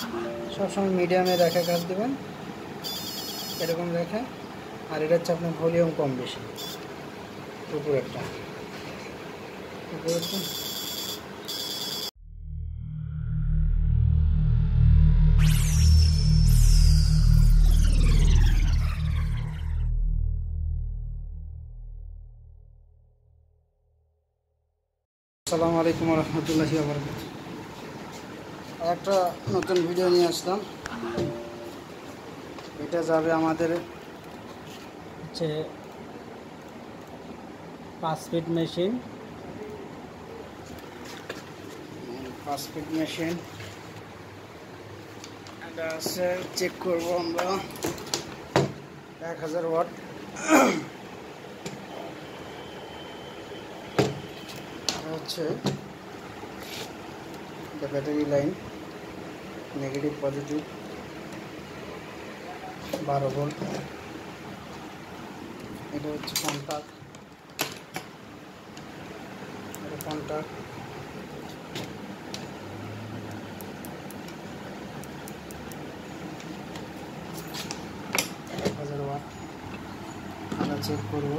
सब समय मीडियम रखे गैस देवें এরকম रखें और ये अपना ভলিউম कम বেশি উপরেরটা আসসালামু আলাইকুম ওয়া রাহমাতুল্লাহি ওয়া বারাকাতুহু একটা নতুন ভিডিও নিয়ে আসলাম এটা যাবে আমাদের হচ্ছে 5 ফিট মেশিন 5 ফিট মেশিন এটা স্যার চেক করব আমরা 1000 ওয়াট হচ্ছে the battery line negative positive 12 volt এটা হচ্ছে কন্টাক্ট হাজার ওয়াট আমরা চেক করব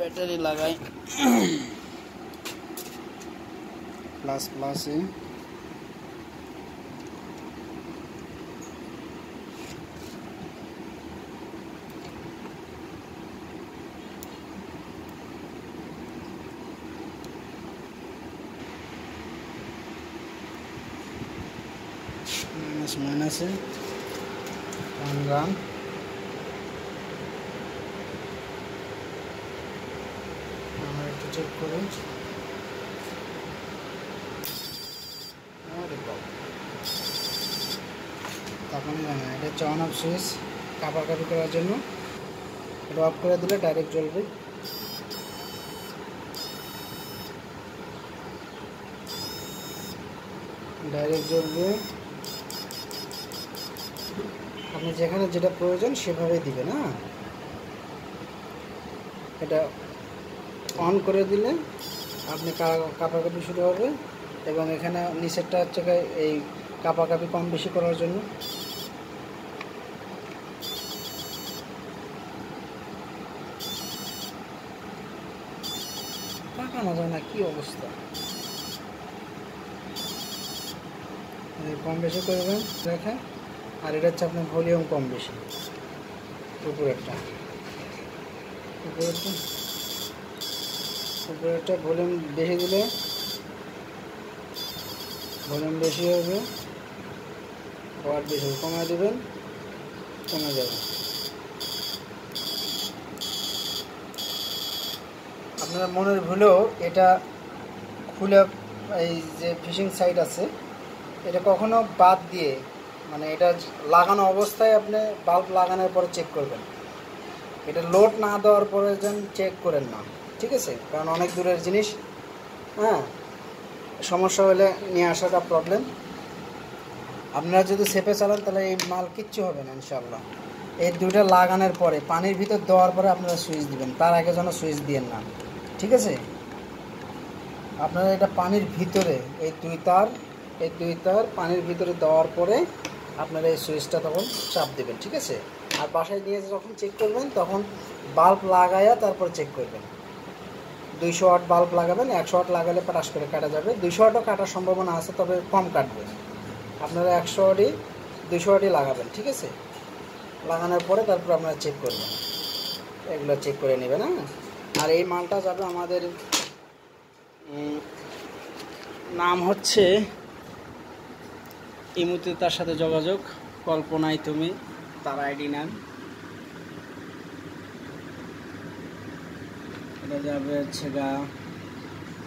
बैटरी लगाई प्लस प्लस है माइनस है 1 ग्राम चेक करें तक ऑन अफ स्विच कापाकापी करार अफ कर दी डायरेक्ट जल्दी डायरेक्ट जल्दी अपनी जेखने जेटा प्रयोजन से भाव दीबे ना ये ऑन कर दिले अपनी कापाकापी शुरू हो एवं एखाने नीचेरटा हच्छे कापाकापी कम बेशी करार जोन्नो ताकानो जाय ना कि अवस्था कम बेशी करबेन देखें और एटा हच्छे आपनार भलिउम कम बेशी उपरेरटा উপরেরটা ভলিউম বেশি দিলে ভলিউম বেশি হবে ওয়াট বেশি কমায় দিবেন কমে যাবে আপনারা মনের ভুলেও এটা খুলে এই যে ফিশিং সাইড আছে এটা কখনো বাদ দিয়ে মানে এটা লাগানো অবস্থায় আপনি বাল্ব লাগানোর পরে চেক করবেন এটা লোড না দেওয়ার পরে যখন চেক করেন না ठीक है कारण अनेक दूर जिन हाँ समस्या होले नहीं आसाटा प्रब्लेम अपनारा जो सेफे चालान तेल माल किच्छू होबे ना इंशाल्लाह ये दुटा लागानोर पर पानी भीतर देवार पर अपनारा सुइच दिबेन तार आगे जेन सुइच दियेन ना ठीक है अपनारा एटा पानी भीतरे ये दुई तार पानी भीतरे देवार पर अपनारा ये सुइचटा तखन चाप दिबेन ठीक है और बासाय निये जखन चेक करबेन तखन बाल्ब लागाया तारपर चेक करबेन 200 वाट बाल्ब लागाबेन 100 वाट लागाले पटाश करे काटा जाबे 200 वाटो काटार सम्भावना आछे तबे कम काटबे आपनारा 100 वाटई 200 वाटई लागाबेन ठीक आछे लागानोर परे तारपर आपनारा चेक करबेन एगुलो चेक करे नेबेन आर एई मालटा जाबे आमादेर नाम हच्छे इमुते तार साथे जोगाजोग कल्पनाई तुमी तार आईडी नाम এটা যাবে হচ্ছে গা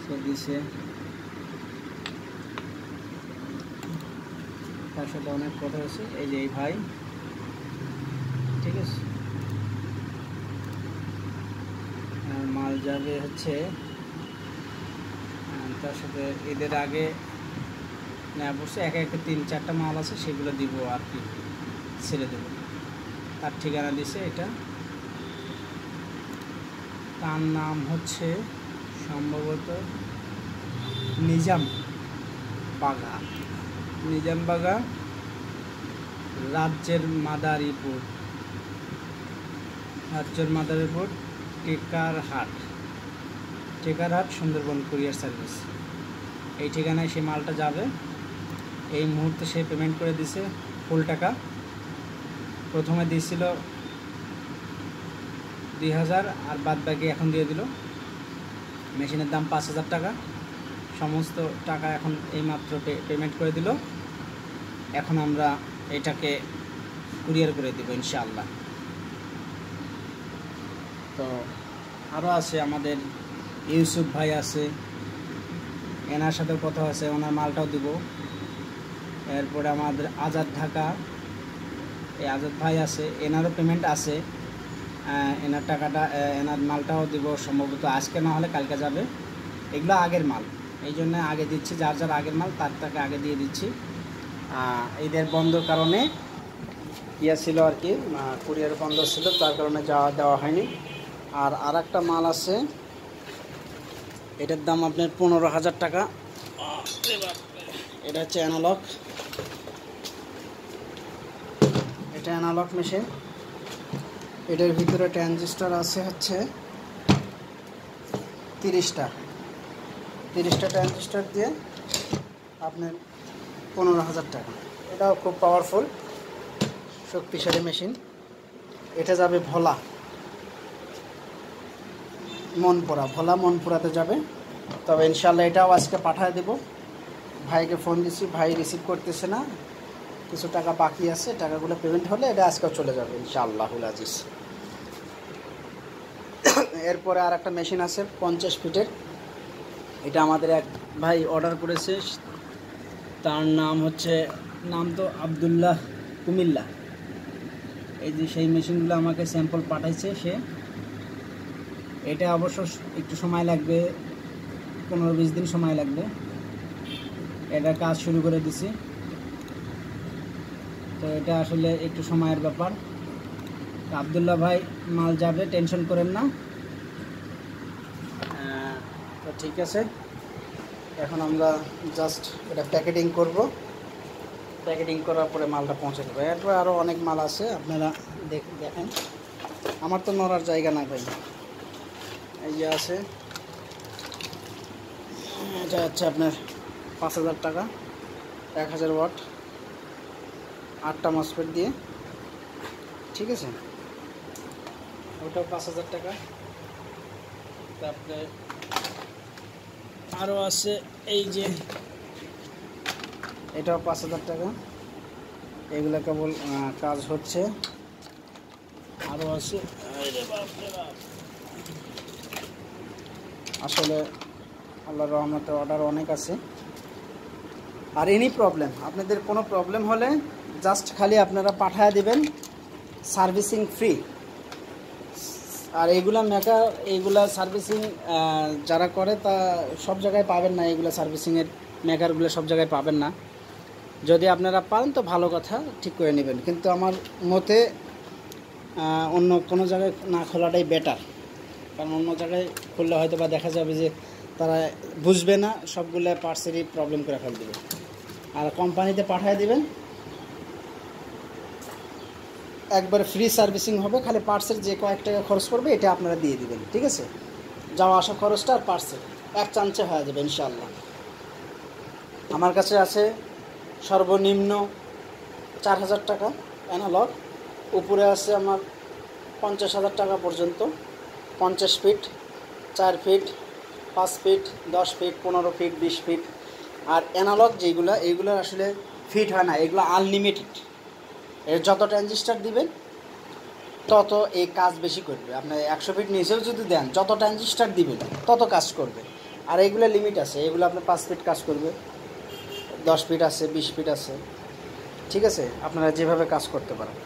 চব্বিশে, তার সাথে অনেক কথা হচ্ছে। এই যে এই ভাই, ঠিক আছে, মাল যাবে হচ্ছে তার সাথে এদের আগে না বসে একে একে তিন চারটা মাল আছে সেগুলো দিব আর কি, ছেড়ে দেব। তার ঠিকানা দিছে এটা, তার নাম হচ্ছে সম্ভবত নিজামবাগা রাজ্যের মাদারীপুর, টেকারহাট, সুন্দরবন কুরিয়ার সার্ভিস। এই ঠিকানায় সেই মালটা যাবে। এই মুহূর্তে সে পেমেন্ট করে দিছে ফুল টাকা। প্রথমে দিয়েছিল 2000 আর বাদ বাকি এখন দিয়ে দিল। মেশিনের দাম 5000 টাকা। সমস্ত টাকা এখন এইমাত্র পেমেন্ট করে দিল। এখন আমরা এটাকে কুরিয়ার করে দেব ইনশাআল্লাহ। তো আরও আছে আমাদের ইউসুফ ভাই আছে, এনার সাথে কথা আছে, ওনার মালটাও দিব। এরপরে আমাদের আজাদ ঢাকা, এই আজাদ ভাই আছে, এনারও পেমেন্ট আছে, এনার টাকাটা এনার মালটাও দিব সম্ভবত আজকে না হলে কালকে যাবে। এগুলো আগের মাল, এই জন্য আগে দিচ্ছি, যার যার আগের মাল তার তাকে আগে দিয়ে দিচ্ছি। এদের বন্ধর কারণে ইয়া ছিল আর কি, কুরিয়ার বন্ধ ছিল, তার কারণে যাওয়া দেওয়া হয়নি। আর একটা মাল আছে, এটার দাম আপনার 15000 টাকা। এটা হচ্ছে অ্যানালগ, এটা অ্যানালগ মেশিন, এটার ভিতরে ট্রানজিস্টার আছে হচ্ছে 30টা ট্রানজিস্টার দিয়ে আপনার 15000 টাকা। এটাও খুব পাওয়ারফুল শক্তিশালী মেশিন। এটা যাবে ভোলা মনপুরাতে যাবে। তবে ইনশাল্লাহ এটাও আজকে পাঠিয়ে দেব। ভাইকে ফোন দিচ্ছি, ভাই রিসিভ করতেছে না, কিছু টাকা বাকি আছে, টাকাগুলো পেমেন্ট হলে এটা আজকেও চলে যাবে ইনশাআল্লাহুল আজিজ। এরপরে আর একটা মেশিন আছে 50 ফিটের, এটা আমাদের এক ভাই অর্ডার করেছে, তার নাম হচ্ছে আবদুল্লাহ কুমিল্লা। এই যে সেই মেশিনগুলো আমাকে স্যাম্পল পাঠাইছে সে। এটা অবশ্য একটু সময় লাগবে, 15-20 দিন সময় লাগবে। এটা কাজ শুরু করে দিছি, তো এটা আসলে একটু সময়ের ব্যাপার। আবদুল্লাহ ভাই মাল যাবে, টেনশন করেন না। তো ঠিক আছে, এখন আমরা জাস্ট এটা প্যাকেটিং করব, প্যাকেটিং করার পরে মালটা পৌঁছে দেবো। এরপরে আরও অনেক মাল আছে, আপনারা দেখেন। আমার তো নড়ার জায়গা না ভাই। এই যে আছে, এটা হচ্ছে আপনার 5000 টাকা, 1000 ওয়াট, 8টা মসফেট দিয়ে, ঠিক আছে, ওটাও 5000 টাকা। তারপরে আরও আছে, এই যে এটাও 5000 টাকা। এগুলো কেবল কাজ হচ্ছে, আরও আছে। আসলে আল্লাহর রহমতে অর্ডার অনেক আছে। আর এনি প্রবলেম, আপনাদের কোনো প্রবলেম হলে জাস্ট খালি আপনারা পাঠিয়ে দেবেন, সার্ভিসিং ফ্রি। আর এগুলা মেকার, এইগুলা সার্ভিসিং যারা করে তা সব জায়গায় পাবেন না, এগুলো সার্ভিসিংয়ের মেকারগুলো সব জায়গায় পাবেন না। যদি আপনারা পান তো ভালো কথা, ঠিক করে নেবেন, কিন্তু আমার মতে অন্য কোনো জায়গায় না খোলাটাই বেটার। কারণ অন্য জায়গায় খুললে হয়তো বা দেখা যাবে যে তারা বুঝবে না, সবগুলো পার্সেরই প্রবলেম করে ফেল দেবে। আর কোম্পানিতে পাঠিয়ে দেবেন, একবার ফ্রি সার্ভিসিং হবে। খালি পার্সেল যে কয়েক টাকা খরচ করবে এটা আপনারা দিয়ে দেবেন, ঠিক আছে? যাওয়া আসা খরচটা আর পার্সেল এক চান্সে হয়ে যাবে ইনশাআল্লাহ। আমার কাছে আছে সর্বনিম্ন 4000 টাকা অ্যানালগ, উপরে আছে আমার 50000 টাকা পর্যন্ত। 50 feet, 4 feet, 5 feet, 10 feet, 15 feet, 20 feet. আর অ্যানালগ যেগুলো, এইগুলো আসলে ফিট হয় না, এগুলো আনলিমিটেড। এর যত ট্রানজিস্টার দিবেন তত এই কাজ বেশি করবে। আপনি 100 ফিট নিচেও যদি দেন, যত ট্রানজিস্টার দিবেন তত কাজ করবে। আর এইগুলো লিমিট আছে, এগুলো আপনার 5 ফিট কাজ করবে, 10 ফিট আছে, 20 ফিট আছে, ঠিক আছে, আপনারা যেভাবে কাজ করতে পারেন।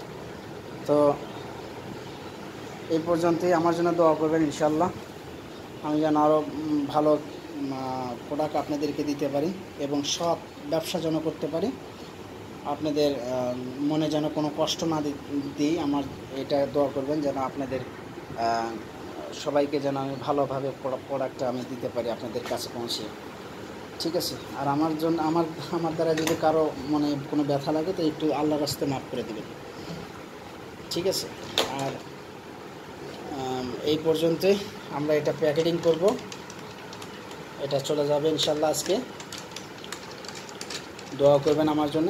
তো এই পর্যন্তই, আমার জন্য দোয়া করবেন ইনশাআল্লাহ, আমি যেন আরও ভালো প্রোডাক্ট আপনাদেরকে দিতে পারি এবং সৎ ব্যবসা যেন করতে পারি, আপনাদের মনে যেন কোনো কষ্ট না দিই, আমার এটা দোয়া করবেন যেন আপনাদের সবাইকে যেন আমি ভালোভাবে প্রোডাক্টটা আমি দিতে পারি আপনাদের কাছে পৌঁছে, ঠিক আছে। আর আমার জন্য আমার দ্বারা যদি কারো মনে কোনো ব্যথা লাগে তো একটু আল্লাহর রাস্তায় মাফ করে দেবেন, ঠিক আছে। আর এই পর্যন্ত আমরা এটা প্যাকেটিং করব, এটা চলে যাবে ইনশাআল্লাহ আজকে। দোয়া করবেন আমার জন্য।